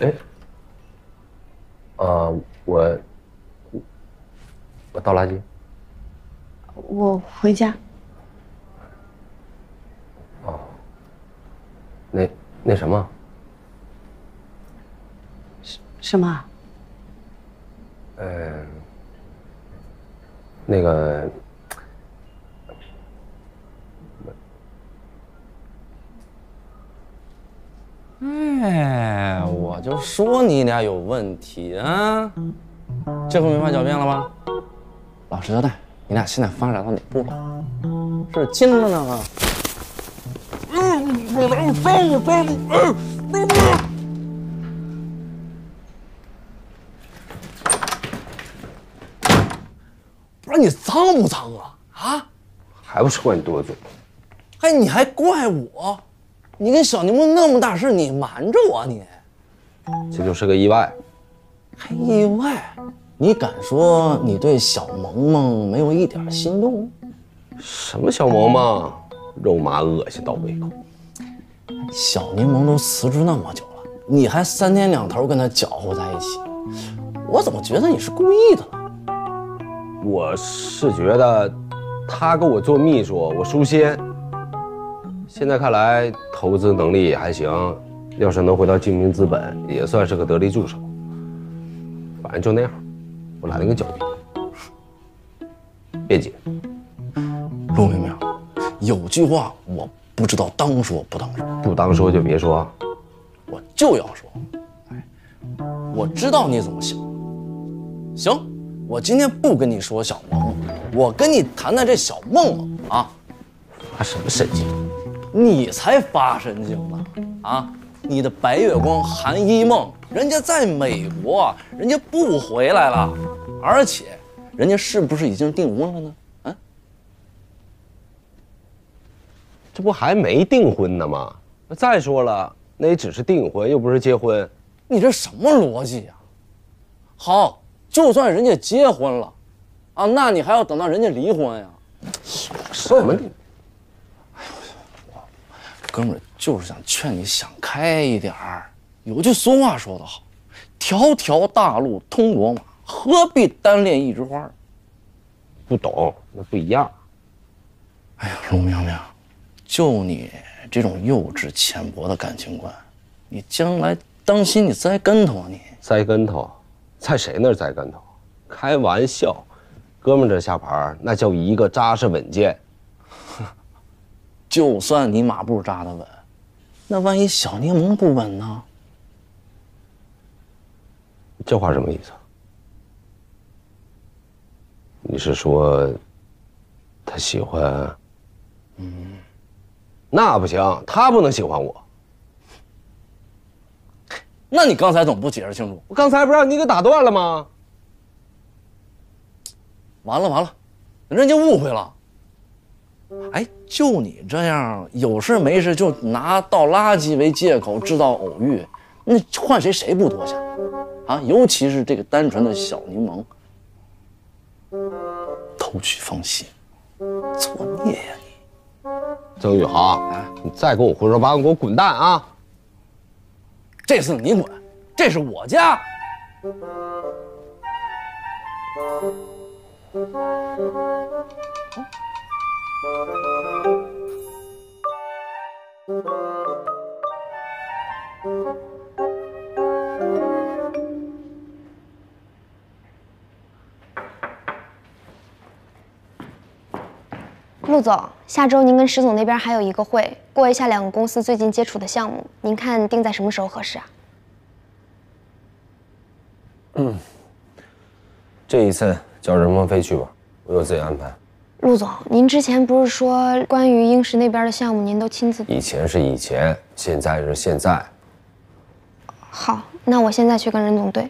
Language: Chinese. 哎，我倒垃圾。我回家。哦，那什么？什么？那个。 哎，我就说你俩有问题啊！这回明白狡辩了吧？老实交代，你俩现在发展到哪步了？这是进了呢。不是你脏不脏啊？啊？还不是怪你多嘴？哎，你还怪我？ 你跟小柠檬那么大事，你瞒着我，你，这就是个意外。还意外？你敢说你对小萌萌没有一点心动？什么小萌萌？肉麻恶心到胃口。小柠檬都辞职那么久了，你还三天两头跟他搅和在一起，我怎么觉得你是故意的呢？我是觉得，他给我做秘书，我舒心。 现在看来，投资能力也还行，要是能回到金明资本，也算是个得力助手。反正就那样，我懒得跟你狡辩。别急，陆明明，有句话我不知道当说不当说，不当说就别说，我就要说。哎，我知道你怎么想。行，我今天不跟你说小萌，我跟你谈谈这小梦梦啊，发什么神经？ 你才发神经呢！啊，你的白月光、韩一梦，人家在美国，人家不回来了，而且人家是不是已经订婚了呢？啊，这不还没订婚呢吗？再说了，那也只是订婚，又不是结婚。你这什么逻辑呀？好，就算人家结婚了，啊，那你还要等到人家离婚呀？什么？ 哥们儿就是想劝你想开一点儿，有句俗话说得好，“条条大路通罗马”，何必单恋一枝花？不懂，那不一样。哎呀，陆明明，就你这种幼稚浅薄的感情观，你将来当心你栽跟头啊！你栽跟头，在谁那儿栽跟头？开玩笑，哥们儿这下盘那叫一个扎实稳健。 就算你马步扎得稳，那万一小柠檬不稳呢？这话什么意思？你是说他喜欢？嗯，那不行，他不能喜欢我。那你刚才怎么不解释清楚？我刚才不让你给打断了吗？完了，人家误会了。 哎，就你这样有事没事就拿倒垃圾为借口制造偶遇，那换谁谁不多想啊？尤其是这个单纯的小柠檬，偷取风息，作孽呀你！曾宇豪，啊，你再跟我胡说八道，给我滚蛋啊！这次你滚，这是我家。 陆总，下周您跟石总那边还有一个会，过一下两个公司最近接触的项目，您看定在什么时候合适啊？嗯，这一次叫任鹏飞去吧，我有自己安排。 陆总，您之前不是说关于英石那边的项目，您都亲自？以前是以前，现在是现在。好，那我现在去跟任总对。